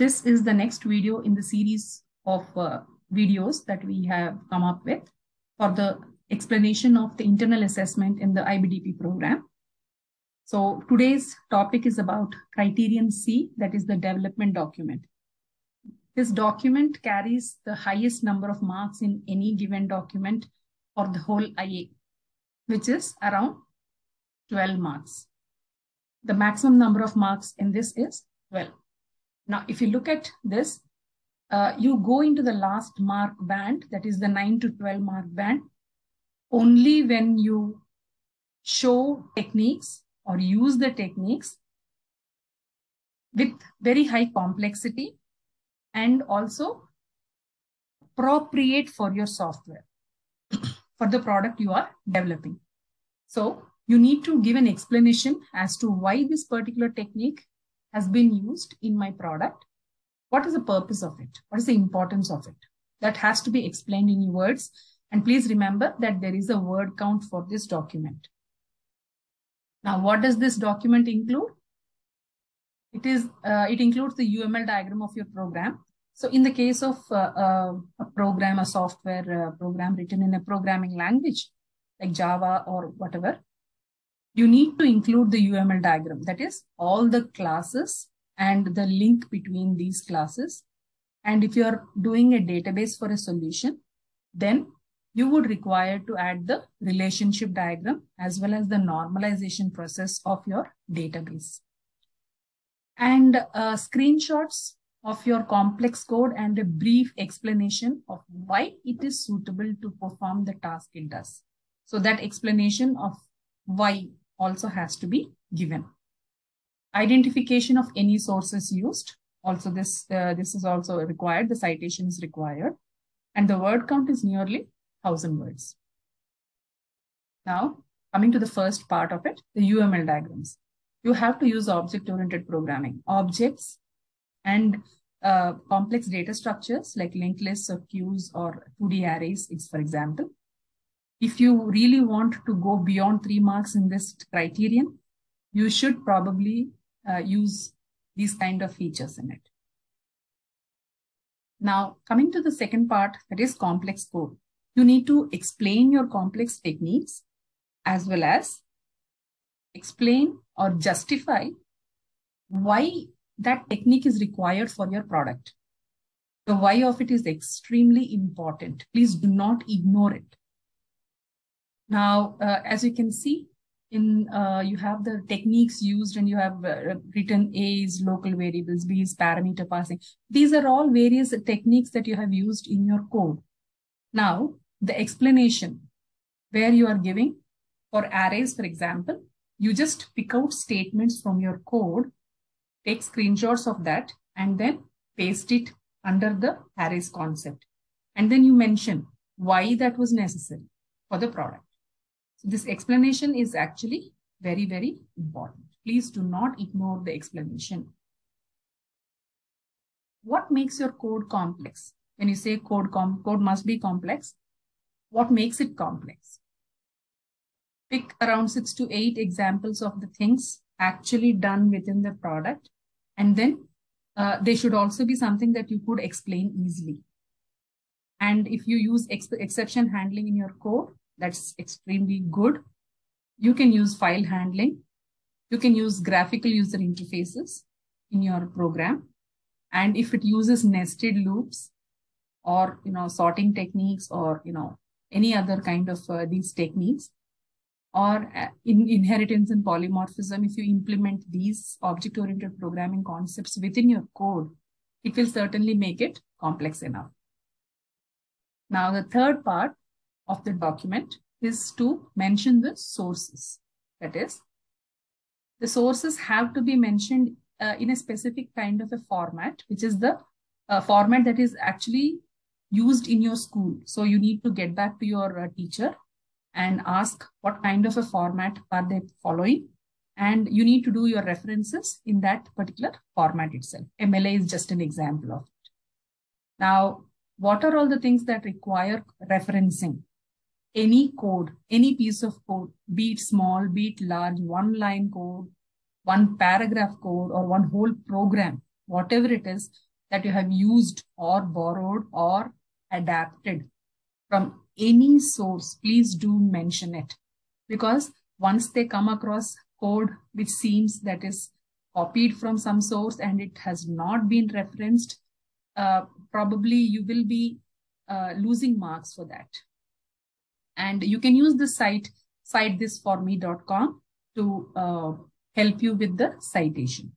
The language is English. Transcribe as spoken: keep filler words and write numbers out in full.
this is the next video in the series of uh, videos that we have come up with for the explanation of the internal assessment in the I B D P program. So today's topic is about criterion C, that is the development document. This document carries the highest number of marks in any given document for the whole I A, which is around twelve marks. The maximum number of marks in this is twelve. Now, if you look at this, uh, you go into the last mark band, that is the nine to twelve mark band, only when you show techniques or use the techniques with very high complexity and also appropriate for your software, for the product you are developing. So you need to give an explanation as to why this particular technique has been used in my product. What is the purpose of it? What is the importance of it? That has to be explained in words. And please remember that there is a word count for this document. Now, what does this document include? It is uh, it includes the U M L diagram of your program. So in the case of uh, uh, a program, a software uh, program written in a programming language like Java or whatever, you need to include the U M L diagram. That is all the classes and the link between these classes. And if you're doing a database for a solution, then you would require to add the relationship diagram as well as the normalization process of your database. And uh, screenshots of your complex code and a brief explanation of why it is suitable to perform the task it does. So that explanation of why also has to be given. Identification of any sources used. Also this, uh, this is also required. The citation is required. And the word count is nearly one thousand words. Now, coming to the first part of it, the U M L diagrams. You have to use object-oriented programming. Objects and uh, complex data structures like linked lists or queues or two D arrays, is for example. If you really want to go beyond three marks in this criterion, you should probably uh, use these kind of features in it. Now, coming to the second part, that is complex code. You need to explain your complex techniques as well as explain or justify why that technique is required for your product. The why of it is extremely important. Please do not ignore it. Now, uh, as you can see, in uh, you have the techniques used and you have uh, written A is local variables, B is parameter passing. These are all various techniques that you have used in your code. Now, the explanation where you are giving for arrays, for example, you just pick out statements from your code, take screenshots of that, and then paste it under the arrays concept. And then you mention why that was necessary for the product. So this explanation is actually very, very important. Please do not ignore the explanation. What makes your code complex? When you say code, com code must be complex, what makes it complex? Pick around six to eight examples of the things actually done within the product. And then uh, they should also be something that you could explain easily. And if you use ex exception handling in your code, that's extremely good. You can use file handling. You can use graphical user interfaces in your program. And if it uses nested loops or, you know, sorting techniques or, you know, any other kind of uh, these techniques, or in inheritance and polymorphism, if you implement these object-oriented programming concepts within your code, it will certainly make it complex enough. Now, the third part of the document is to mention the sources. That is, the sources have to be mentioned uh, in a specific kind of a format, which is the uh, format that is actually used in your school. So you need to get back to your uh, teacher and ask what kind of a format are they following, and you need to do your references in that particular format itself. M L A is just an example of it. Now, what are all the things that require referencing? Any code, any piece of code, be it small, be it large, one line code, one paragraph code, or one whole program, whatever it is, that you have used or borrowed or adapted from any source, please do mention it. Because once they come across code which seems that is copied from some source and it has not been referenced, uh, probably you will be uh, losing marks for that. And you can use the site, cite this for me dot com, to uh, help you with the citation.